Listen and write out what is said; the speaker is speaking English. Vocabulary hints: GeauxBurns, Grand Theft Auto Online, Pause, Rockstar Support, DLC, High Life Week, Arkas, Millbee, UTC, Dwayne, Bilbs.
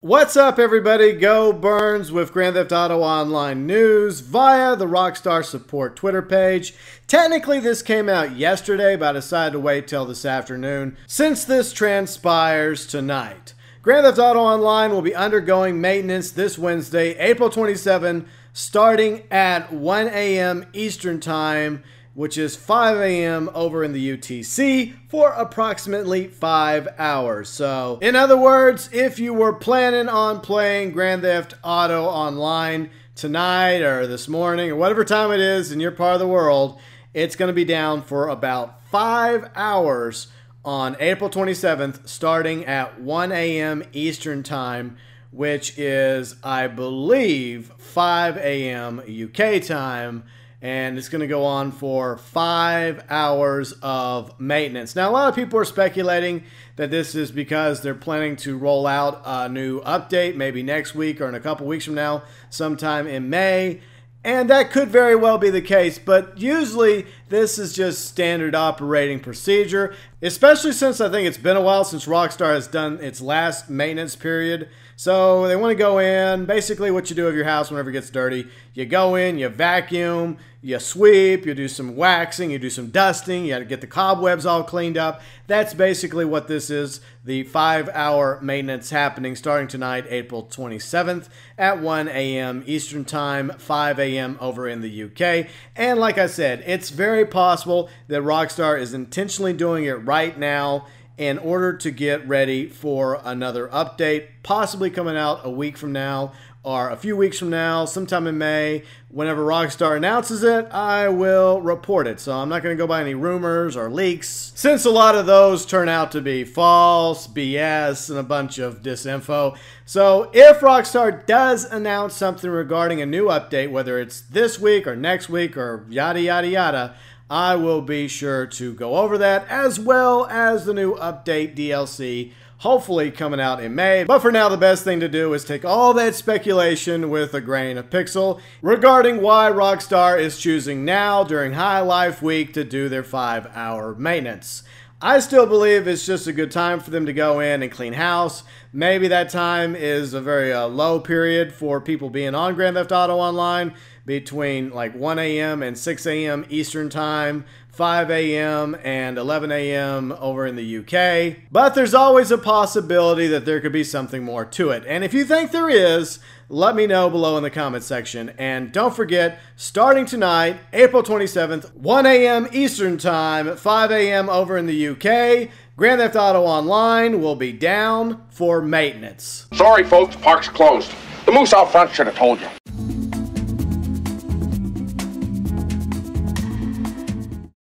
What's up, everybody? GeauxBurns with Grand Theft Auto Online news via the Rockstar Support Twitter page. Technically, this came out yesterday, but I decided to wait till this afternoon since this transpires tonight. Grand Theft Auto Online will be undergoing maintenance this Wednesday, April 27, starting at 1 a.m. Eastern Time, which is 5 a.m. over in the UTC, for approximately 5 hours. So, in other words, if you were planning on playing Grand Theft Auto Online tonight or this morning or whatever time it is in your part of the world, it's going to be down for about 5 hours on April 27th, starting at 1 a.m. Eastern Time, which is, I believe, 5 a.m. UK time. And it's going to go on for 5 hours of maintenance. Now, a lot of people are speculating that this is because they're planning to roll out a new update maybe next week or in a couple weeks from now, sometime in May. And that could very well be the case, but usually this is just standard operating procedure, especially since I think it's been a while since Rockstar has done its last maintenance period. So they want to go in, basically what you do of your house whenever it gets dirty, you go in, you vacuum, you sweep, you do some waxing, you do some dusting, you got to get the cobwebs all cleaned up. That's basically what this is, the 5 hour maintenance happening starting tonight, April 27th at 1 a.m. Eastern Time, 5 a.m. over in the UK. And like I said, it's very possible that Rockstar is intentionally doing it right now in order to get ready for another update, possibly coming out a week from now or a few weeks from now, sometime in May. Whenever Rockstar announces it, I will report it. So I'm not going to go by any rumors or leaks, since a lot of those turn out to be false, BS, and a bunch of disinfo. So if Rockstar does announce something regarding a new update, whether it's this week or next week or yada, yada, yada, I will be sure to go over that, as well as the new update DLC, hopefully coming out in May. But for now, the best thing to do is take all that speculation with a grain of pixel regarding why Rockstar is choosing now during High Life Week to do their 5 hour maintenance. I still believe it's just a good time for them to go in and clean house. Maybe that time is a very low period for people being on Grand Theft Auto Online, between like 1 a.m. and 6 a.m. Eastern Time, 5 a.m. and 11 a.m. over in the UK. But there's always a possibility that there could be something more to it. And if you think there is, let me know below in the comment section. And don't forget, starting tonight, April 27th, 1 a.m. Eastern Time, 5 a.m. over in the UK, Grand Theft Auto Online will be down for maintenance. Sorry, folks, park's closed. The moose out front should have told you.